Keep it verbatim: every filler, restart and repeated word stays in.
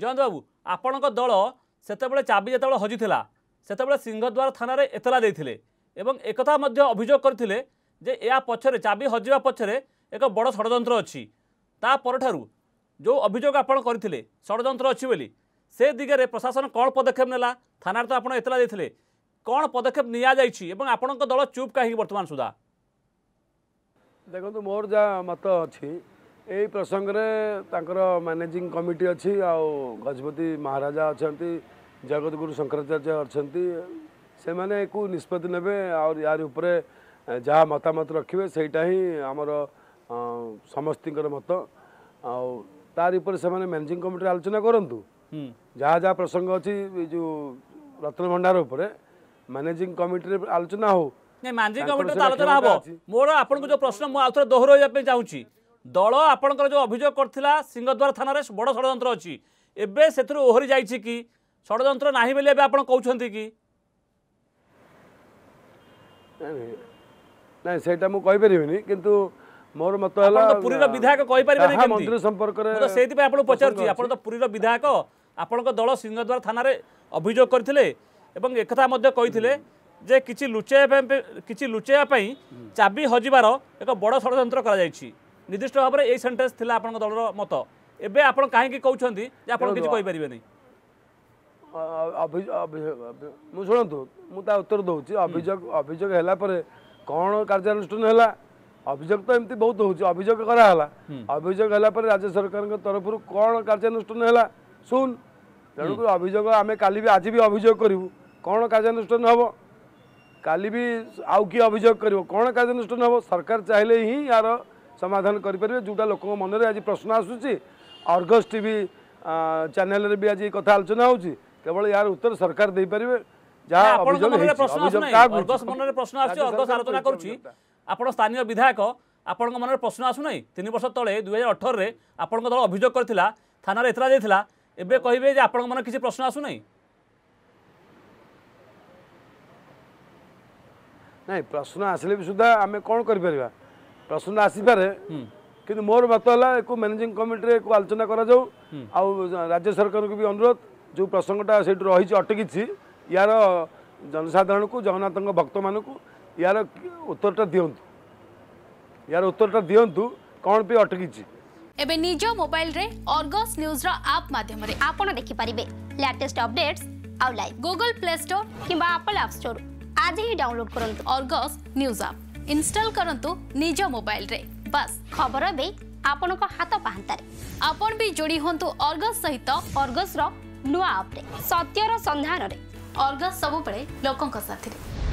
जयंत बाबू आपण दल से चाबी जो हजिता से सिंहद्वार थाना एतला एक अभियोग करते या पछरे चाबी हजिबा पछरे एक बड़ षड्यंत्र अछि ता परठारु जो अभियोग आपण करथिले षड्यंत्र अछि बोली से दिगरे प्रशासन कौन पदक्षेप नेला थाना तो आपण एतला देथिले कौन पदक्षेप निया जाइछि एवं आपणक दल चुप काहे वर्तमान सुधा देखो मोर जा मत अछि ए प्रसंग रे तांकर मैनेजिंग कमिटी अछि आ गजपति महाराजा अछंती जगतगुरु शंकराचार्य अछंती से माने को निष्पत्ति नेबे और यार ऊपर जहाँ मतामत रखिए सेटा ही आमर समस्ती मत आर से मैनेजिंग कमिटी आलोचना करूँ जहाँ जहाँ प्रसंग अच्छी जो रत्न भंडार उपर मैनेजिंग कमिटी आलोचना हो मैनेजिंग कमिटी आलोचना हम मोर आपन को जो प्रश्न मुझे दोहराइबा चाहूँगी दल आपण जो अभियोग करथिला सिंहद्वार थाना बड़ षड्यंत्र अछि एबे सेतरो ओहरी जाइछि कि षड्यंत्र नाही बेले एबे आपण कहउछन्ती कि नहीं सेटा मु कहि परिबेनी किंतु मोर मत हला आपण तो पुरीर विधायक कहि परिबेनी कि मंत्री संपर्क रे तो सेति पे आपण पचार छी आपण तो पुरीर विधायक आपण को दल सिंहद्वार थाना रे अभियोग करथिले एवं एकथा मध्ये कहिथिले जे किछि लुचे किछि लुचेया पई चाबी हजिबार एक बड़ षड्यंत्र करा जाय छी निर्दिष्ट भाव में एई सेंटेंस थिला आपण को दलर मत एबे आपण काहे कि कहउछन्ती जे आपण किछि कहि परिबेनी मु सुनतु मु ता उत्तर दउची अभियोग अभियोग हैला परे कौन कार्यानुष्ठान है अभियोग तो एमती बहुत होगी अभियोग कराला अभियोग है राज्य सरकार तरफ कौन कार्यानुष्ठान है सुन तेणुक अभियोग आम काली भी आज भी अभियोग करूँ कौन कार्यानुष्ठान हम काली भी आउ किए अभियोग कर कौन कार्यानुष्ठान हम सरकार चाहले ही यार समाधान करेंगे जोटा लोक मन आज प्रश्न आसूसी आर्गस टीवी चैनल भी आज कथा आलोचना होवल यार उत्तर सरकार दे पारे स्थानीय विधायक आपण मन प्रश्न आसुनाई तीन वर्ष तले दुई हजार अठर में आपण दल अभियोग करथिला थाना रे एतला देथिला एबे कहिबे जे आपण मन किसी प्रश्न आसुनाई नहीं प्रश्न आसिले भी सुधा आम कौन कर परिबा प्रश्न आसी पारे किंतु मोर बात हला एको मैनेजिंग कमिटी रे एको आलोचना करा जाऊ आ राज्य सरकार को भी अनुरोध जो प्रसंगटा सेट रही अटकी यार जनसाधारण को जगन्नाथ भक्त मान को यार उत्तरटा दियंतु यार उत्तरटा दियंतु कौन पे अटकी एबे निज मोबाइल रे आर्गस न्यूज रा ऐप माध्यम रे आपण देखि परिबे लेटेस्ट अपडेट्स आउ लाइव गूगल प्ले स्टोर किबा एप्पल ऐप स्टोर आज ही डाउनलोड करंतु आर्गस न्यूज ऐप इंस्टॉल करंतु निज मोबाइल रे बस खबर एबे आपण को हाथ पाहंतारे आपण भी जोडी होंतु आर्गस सहित आर्गस रो नुवा ऐप रे सत्यर संधान रे आर्गस सबुबेले लोकंक साथी रे।